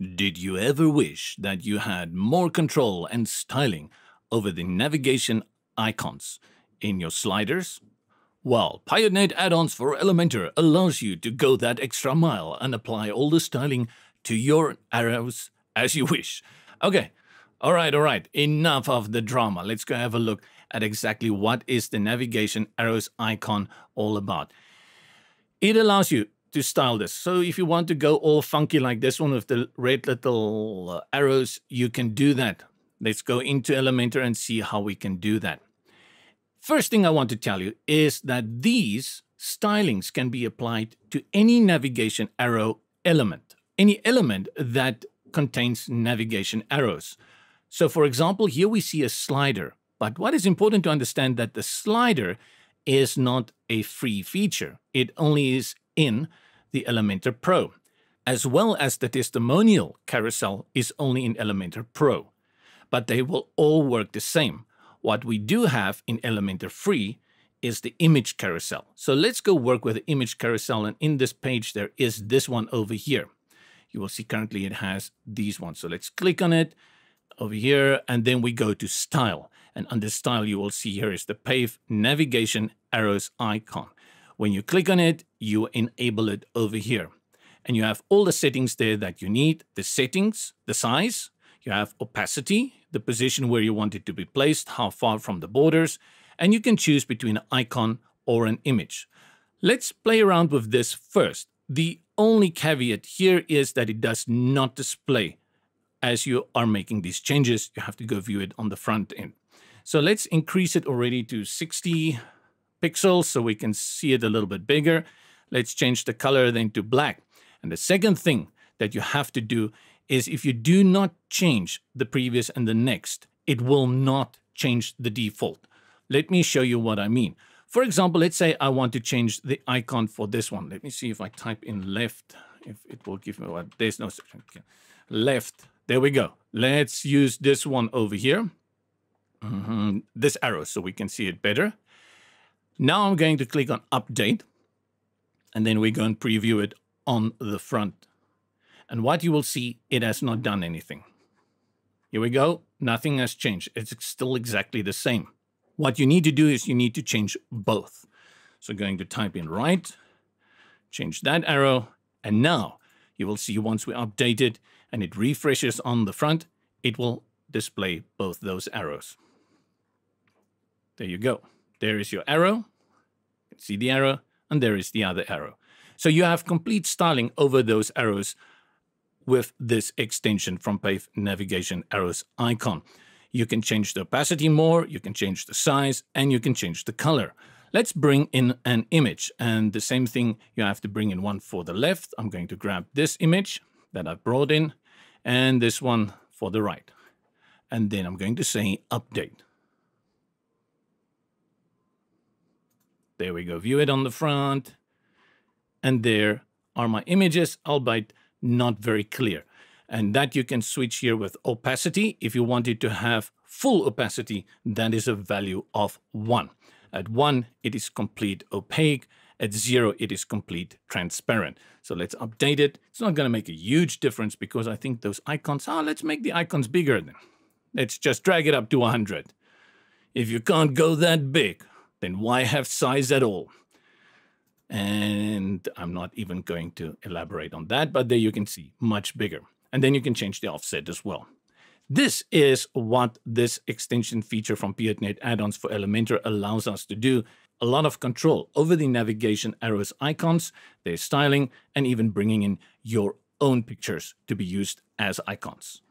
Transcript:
Did you ever wish that you had more control and styling over the navigation icons in your sliders? Well, Piotnet add-ons for Elementor allows you to go that extra mile and apply all the styling to your arrows as you wish. Okay, all right, enough of the drama. Let's go have a look at exactly what is the navigation arrows icon all about. It allows you to style this. So if you want to go all funky like this one with the red little arrows, you can do that. Let's go into Elementor and see how we can do that. First thing I want to tell you is that these stylings can be applied to any navigation arrow element, any element that contains navigation arrows. So for example, here we see a slider, but what is important to understand that the slider is not a free feature. It only is in the Elementor Pro, as well as the testimonial carousel is only in Elementor Pro, but they will all work the same. What we do have in Elementor Free is the image carousel. So let's go work with the image carousel, and in this page there is this one over here. You will see currently it has these ones. So let's click on it over here and then we go to Style. And under Style you will see here is the PAFE navigation arrows icon. When you click on it, you enable it over here. And you have all the settings there that you need. The settings, the size, you have opacity, the position where you want it to be placed, how far from the borders, and you can choose between an icon or an image. Let's play around with this first. The only caveat here is that it does not display. As you are making these changes, you have to go view it on the front end. So let's increase it already to 60 pixels so we can see it a little bit bigger. Let's change the color then to black. And the second thing that you have to do is if you do not change the previous and the next, it will not change the default. Let me show you what I mean. For example, let's say I want to change the icon for this one. Let me see if I type in left, if it will give me what, there's no section. Okay. Left, there we go. Let's use this one over here, this arrow, so we can see it better. Now I'm going to click on update, and then we go and preview it on the front. And what you will see, it has not done anything. Here we go, nothing has changed. It's still exactly the same. What you need to do is you need to change both. So going to type in right, change that arrow, and now you will see once we update it and it refreshes on the front, it will display both those arrows. There you go. There is your arrow, you can see the arrow, and there is the other arrow. So you have complete styling over those arrows with this extension from PAFE navigation arrows icon. You can change the opacity more, you can change the size, and you can change the color. Let's bring in an image, and the same thing, you have to bring in one for the left. I'm going to grab this image that I brought in, and this one for the right. And then I'm going to say update. There we go, view it on the front. And there are my images, albeit not very clear. And that you can switch here with opacity. If you wanted to have full opacity, that is a value of 1. At 1, it is complete opaque. At 0, it is complete transparent. So let's update it. It's not going to make a huge difference because I think those icons, let's make the icons bigger then. Let's just drag it up to 100. If you can't go that big, then why have size at all? And I'm not even going to elaborate on that, but there you can see much bigger. And then you can change the offset as well. This is what this extension feature from Piotnet add-ons for Elementor allows us to do. A lot of control over the navigation arrows icons, their styling, and even bringing in your own pictures to be used as icons.